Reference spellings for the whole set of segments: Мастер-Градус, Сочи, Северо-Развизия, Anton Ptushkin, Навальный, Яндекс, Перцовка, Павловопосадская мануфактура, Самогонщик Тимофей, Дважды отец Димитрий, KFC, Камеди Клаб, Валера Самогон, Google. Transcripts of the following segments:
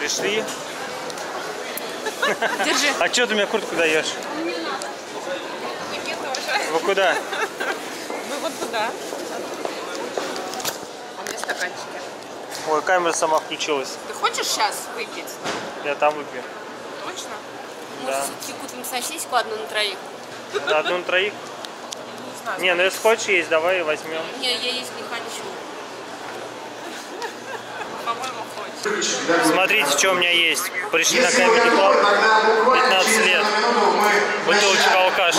пришли. Держи. А что ты мне куртку даешь? Не надо. Мне тоже. Вы куда? Ну вот туда. У меня стаканчики. Ой, камера сама включилась. Ты хочешь сейчас выпить? Я там выпью. Точно? Да. Может, все-таки купим сосиску одну на троих? Одну на троих? Не знаю. Не, ну если хочешь есть, давай возьмем. Не, я есть не хочу. Смотрите, что у меня есть. Пришли на Камеди Клаб. 15 лет. Бутылочка алкаш.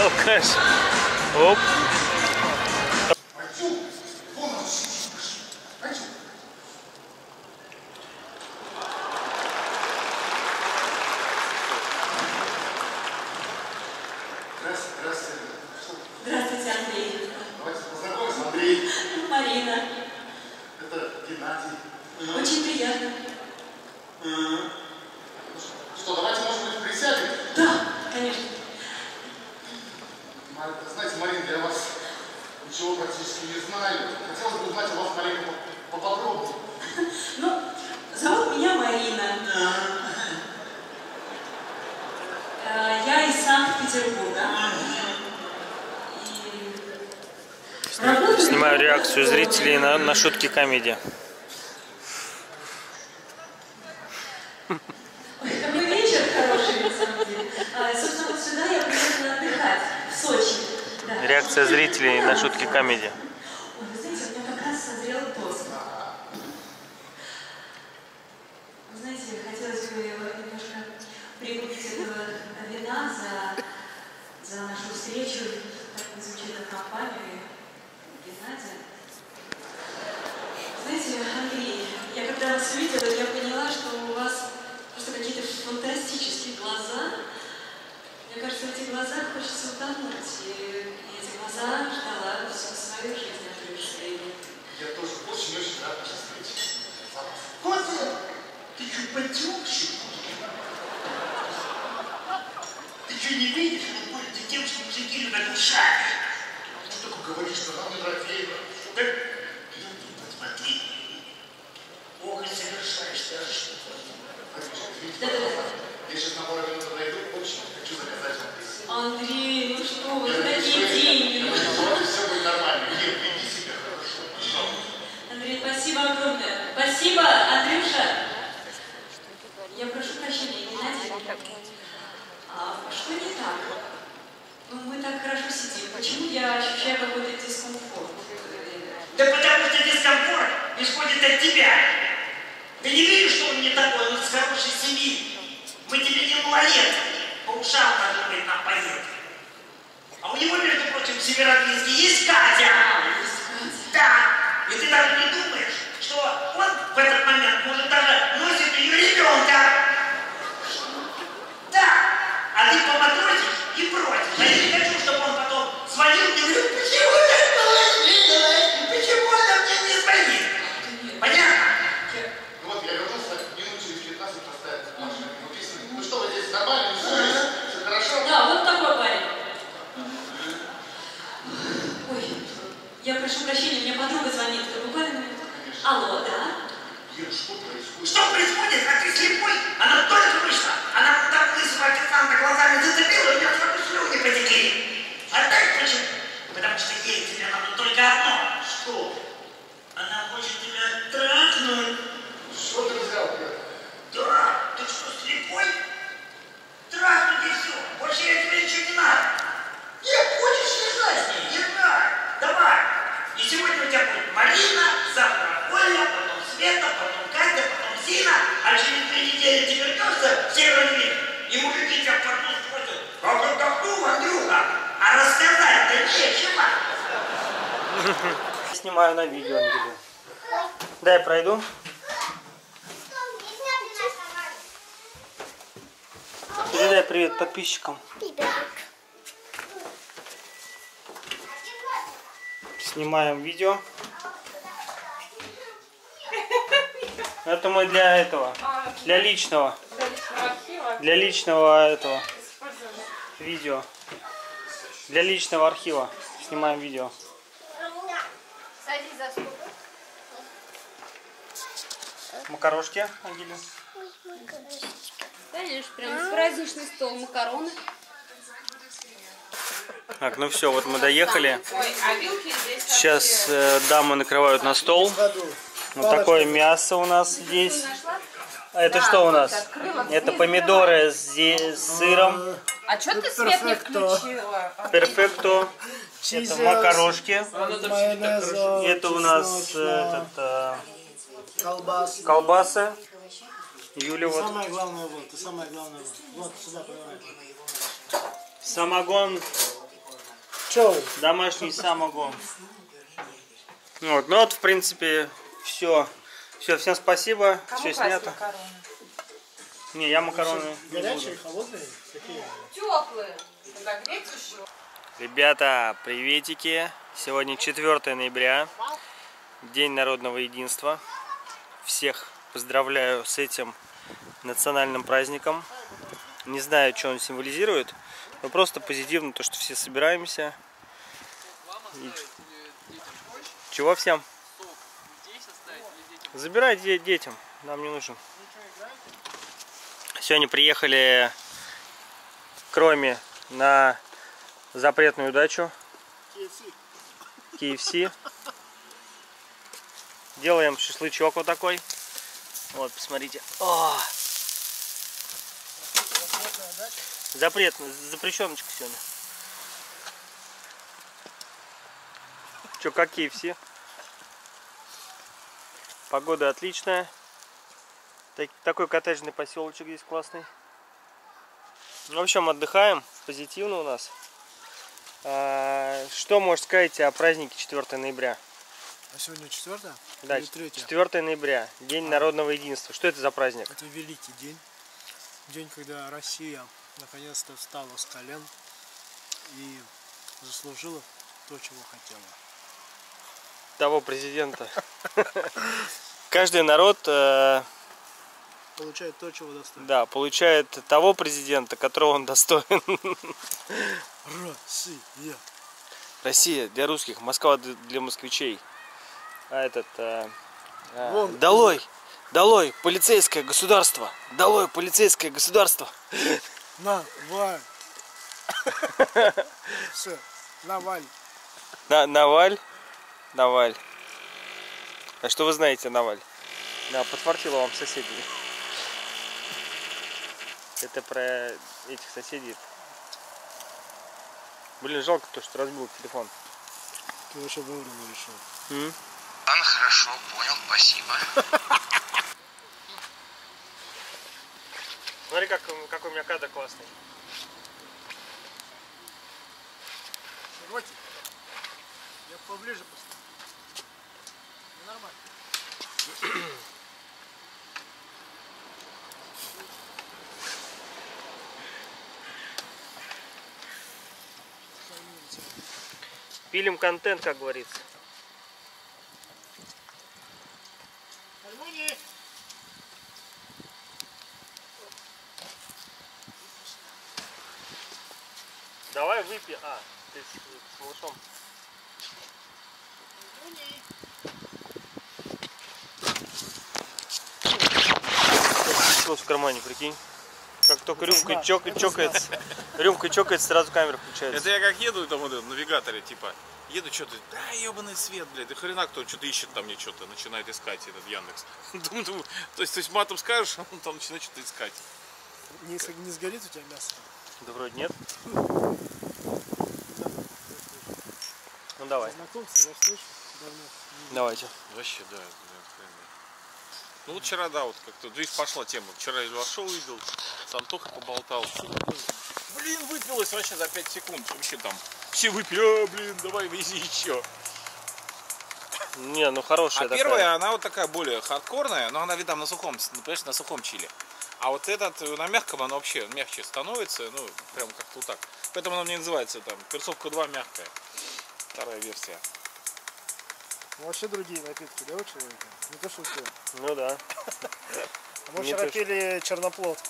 Алкаш. Оп. Снимаю реакцию зрителей на шутки Камеди. Добрый вечер, хороший, на самом деле. Собственно, вот сюда я приехала отдыхать, в Сочи. Да. Реакция зрителей на шутки Камеди. Ой, вы знаете, у меня как раз созрел тост. Вы знаете, хотелось бы немножко прикупить этого вина за нашу встречу, так замечательную компанию. Геннадия. Знаете, Андрей, я когда вас увидела, я поняла, что у вас просто какие-то фантастические глаза. Мне кажется, в этих глазах хочется утонуть. И эти глаза ждала всю свою жизнь от решения. Я тоже очень-очень рад встрече. Козя, ты чуть потекший. Ты что, не видишь, что будет ты тем, что мужики любят ушами? Говорит, что нам не Дорофеева. Да, посмотри. Ох, совершаешь, ты ошибку. Я сейчас на пару минут подойду, очень хочу заказать вам. Андрей, ну что вы, такие деньги. Ну что, все будет нормально. Нет, веди себя хорошо. Андрей, спасибо огромное. Спасибо, Андрюша. Я прошу прощения, не надеюсь. Что не так? Ну, мы так хорошо сидим. Почему я ощущаю какой-то дискомфорт? Да потому что дискомфорт исходит от тебя. Ты не веришь, что он не такой, он из хорошей семьи. Мы тебе не малолетки. По ушам надо быть нам поездить. А у него, между прочим, в Северо-Развизии есть Катя. Есть Катя. Да. И ты даже не думаешь, что он в этот момент может даже носит ее ребенка. Да. А ты поматросишь? И против. Я не хочу, чтобы он потом звонил и говорил, почему ты звонишь? Почему она мне не звонит? Понятно? Ну вот я вернулся, минут через 15 поставил машину. Ну что, вы здесь нормально? Все хорошо? Да, вот такой парень. Ой, я прошу прощения, мне подруга звонит. Ты буквально? Алло, да? Ир, что происходит? Что происходит? А ты слепой? Она только вышла. Она куда вылезла официанта глазами зацепила, и у меня сразу слюни потекли. А знаешь почему? Потому что ей тебе надо только одно. Что? Она хочет тебя трахнуть. Что ты взял, Петр? Да? Ты что, слепой? Трахнуть и все. Больше я тебе ничего не надо. Нет, хочешь лежать с ней? Не надо. Давай. И сегодня у тебя будет Марина, завтра Оля, Света, потом Катя, потом Зина, а через 3 недели ты вернешься в Северный мир, и мужики тебя порвут спросят, а вы какого, Андрюха? А рассказать-то нечего. Снимаю на видео, Андрюха. Дай я пройду. Передай привет подписчикам. Снимаем видео. Это мы для этого, для личного, этого видео, для личного архива снимаем видео. Садись за сколько? Макарошки, Ангелина. Конечно, прям с праздничный стол, макароны. Так, ну все, вот мы доехали. Сейчас дамы накрывают на стол. Вот такое мясо у нас здесь. А это что у нас? Это помидоры с сыром. А что ты свет не включила? Перфекто. Это макарошки. Это у нас колбасы. Юля, вот. Самое главное, вот. Самое главное, вот сюда повернуть. Самогон. Чё? Домашний самогон. Вот, ну вот, в принципе, все. Все, всем спасибо. Все снято. Макароны? Не, я макароны. Горячие, холодные? Теплые. Ребята, приветики. Сегодня 4 ноября. День народного единства. Всех поздравляю с этим национальным праздником. Не знаю, что он символизирует, но просто позитивно то, что все собираемся. И... Чего всем? Забирай детям, нам не нужен. Сегодня приехали к Роме на запретную дачу. KFC. Делаем шашлычок вот такой. Вот, посмотрите. О! Запретная, запрещеночка сегодня. Че, какие все? Погода отличная. Такой коттеджный поселочек здесь классный. В общем, отдыхаем. Позитивно у нас. Что можешь сказать о празднике 4 ноября? А сегодня 4? Да, 4 ноября, День народного единства. Что это за праздник? Это великий день. День, когда Россия наконец-то встала с колен и заслужила то, чего хотела. Того президента. Каждый народ получает то, чего достоин. Да, получает того президента, которого он достоин. Россия. Россия для русских, Москва для москвичей. А этот... долой! Долой! Полицейское государство! Долой! Полицейское государство! Наваль! Все, Наваль! Наваль? Наваль. А что вы знаете о Наваль? Да, подфартило вам соседей. Это про этих соседей. Блин, жалко то, что разбил телефон. Ты вообще вовремя решил. Хорошо, понял, спасибо. Смотри, как у меня кадр классный. Широкий. Я поближе поставлю. Нормально. Пилим контент, как говорится. Давай выпьем. А, ты с малышом. Что в кармане, прикинь? Как только рюмка чокается. Рюмка чокается, сразу камера включается. Это я как еду там вот в навигаторе, типа. Еду что-то, да ебаный свет, блядь, да хрена кто что-то ищет там мне что-то, начинает искать этот Яндекс. То есть матом скажешь, он там начинает что-то искать. Не сгорит у тебя мясо? Да вроде нет. Ну давай. Давайте. Вообще, да. Ну вот вчера, да, вот как-то, видишь, пошла тема. Вчера я вошел, увидел, с Антохой поболтал. Блин, выпилось вообще за 5 секунд. Вообще там все выпили, блин, давай вези еще. Не, ну хорошая такая. Первая, она вот такая более хардкорная, но она, видно, на сухом, понимаешь, на сухом чили. А вот этот на мягком, она вообще мягче становится, ну, прям как-то вот так. Поэтому она мне называется там Перцовка 2 мягкая. Вторая версия. Ну, вообще другие напитки, да, у человека? Не то, что у тебя. Ну да. Мы вчера пили черноплодку.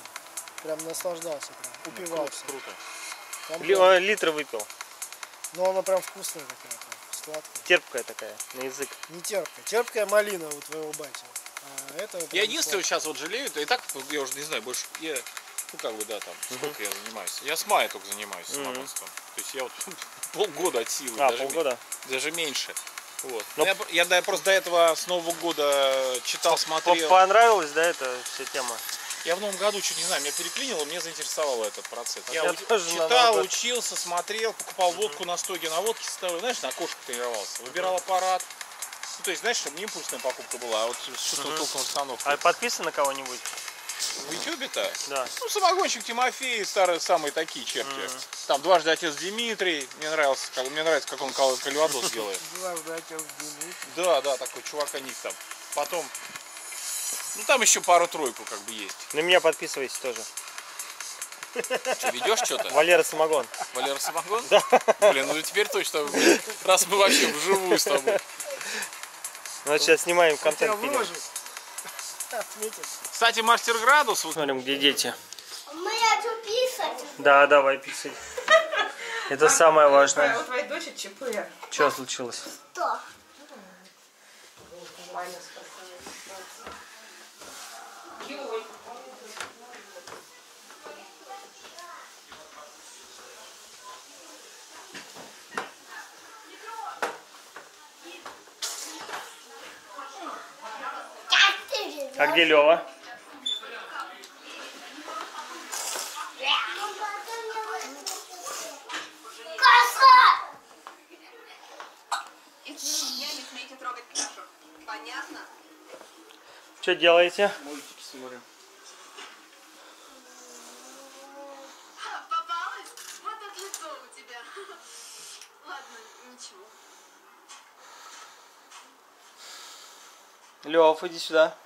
Прям наслаждался, прям упивался. Круто. Литр выпил. Но она прям вкусная такая. сладкая. Терпкая такая, на язык. Не терпкая. Терпкая малина у твоего батя. А это вот я единственное сейчас вот жалею, и так, я уже не знаю, больше, я, ну как бы, да, там, сколько я занимаюсь. Я с мая только занимаюсь самогонством. То есть я вот полгода от силы. А, даже полгода? Даже меньше. Вот. Я просто до этого с Нового года читал, смотрел. Понравилась, да, эта вся тема? Я в новом году, чуть не знаю, меня переклинило, мне заинтересовало этот процесс. Я читал, учился, смотрел, покупал водку на стоге, на водке ставил, знаешь, на кошку тренировался, выбирал аппарат. Ну, то есть, знаешь, чтобы не импульсная покупка была, а вот чувствовал толком установку. А подписано кого-нибудь? В ютубе-то? Да. Ну, Самогонщик Тимофей, старые, самые такие черти. Там Дважды отец Димитрий, мне нравится, как он кальвадос делает. Дважды отец Димитрий? Да, да, такой чувак, они там. Потом... Ну там еще пару-тройку как бы есть. На меня подписывайся тоже. Что, ведешь что-то? Валера Самогон. Валера Самогон? Да. Блин, ну теперь точно, раз мы вообще вживую с тобой. Ну вот сейчас снимаем контент. Кстати, Мастер-Градус. Смотрим, где дети. Мы идем писать. Да, давай писать. Это самое важное. У твоей дочери ЧП. Что случилось? Что? А где Лёва? Что делаете? Мультики смотрим. Попалась? Вот это лицо у тебя. Ладно, ничего. Лёв, иди сюда.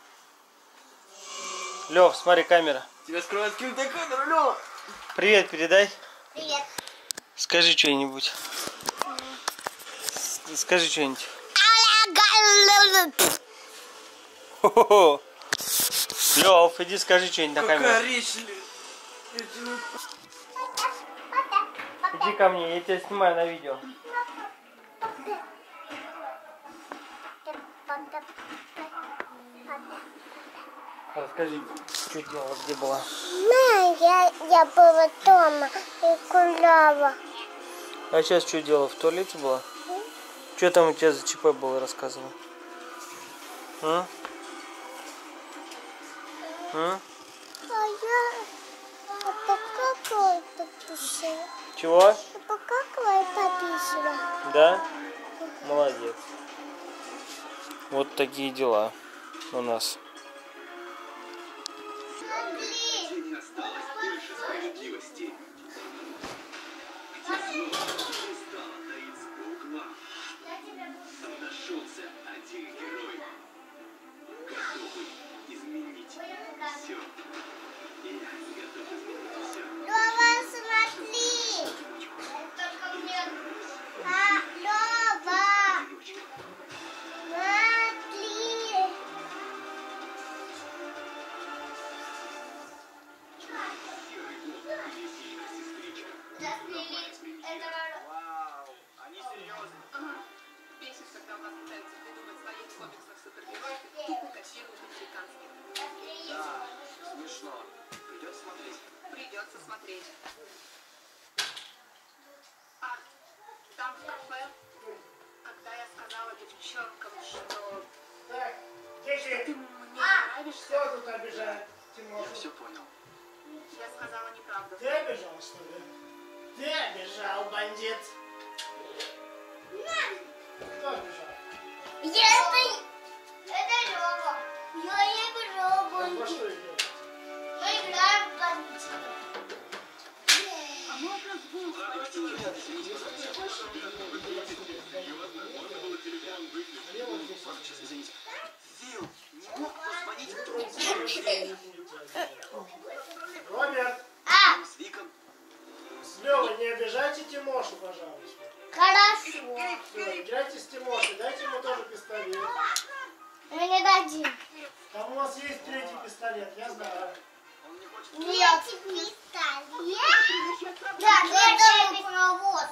Лёв, смотри, камера. Тебя скрывает каким-то камеру, Лёва. Привет, передай. Привет. Скажи что-нибудь. Скажи что-нибудь. Лёв, иди скажи что-нибудь на камеру. Какая речь, иди ко мне, я тебя снимаю на видео. Расскажи, что делала, где была? Ну, я была дома и гуляла. А сейчас что делала? В туалете была? Что там у тебя за ЧП было рассказано? А? А? А я покакала и пописала. Чего? Я покакала и пописала. Да? Молодец. Вот такие дела у нас. Там у вас есть третий пистолет, я знаю. Он не Нет, пистолет. Да, дай мне провод.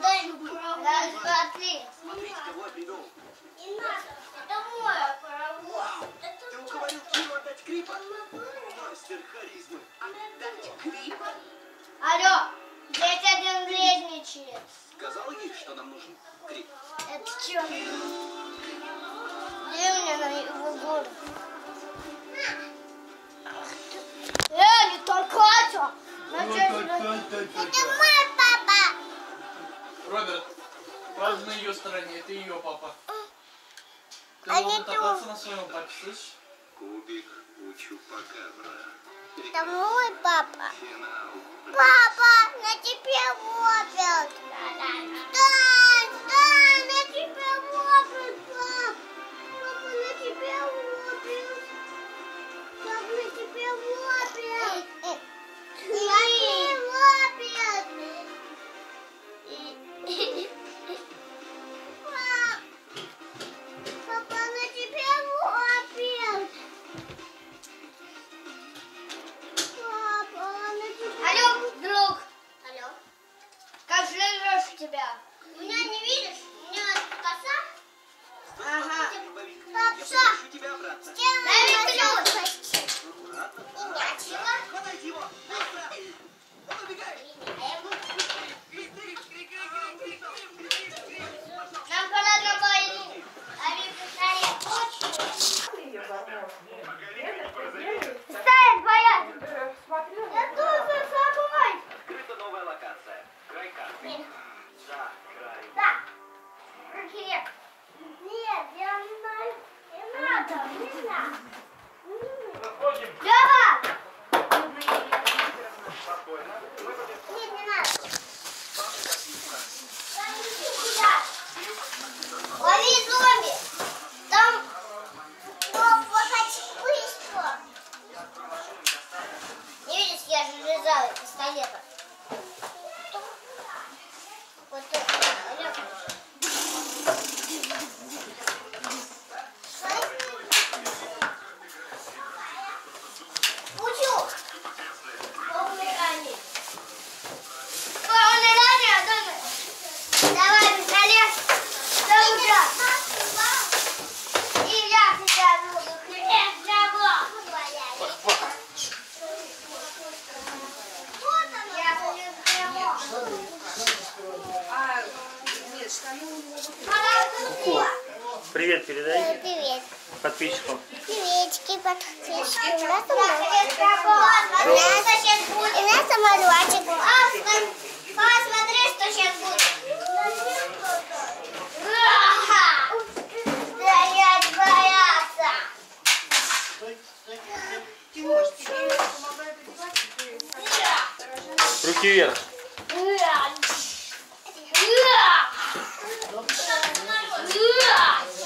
Дай мне провод. Раз, два, три. Не надо. Это мой провод. Ты уговорил Киру отдать Крипа? Мастер харизмы. Отдать Крипа? Алло, здесь один вредничает. Сказала ей, что нам нужен Крип. Это чё? Дай мне на его голову. Не толкайся! Это мой папа! Роберт, правда на ее стороне, это ее папа. Ты должен топтаться на своем папе, слышишь? Кубик, учу пока, брат. Это мой папа. Папа, на тебе лопят! Да, на тебе лопят, папа! Папа, на тебе лопят! Папа, на тебе лопят! Привет передай. Привет. Подписчикам. Приветики, подписчики. У нас самолетик. Посмотри, что сейчас будет. Стоять боятся. Руки вверх. Руки вверх.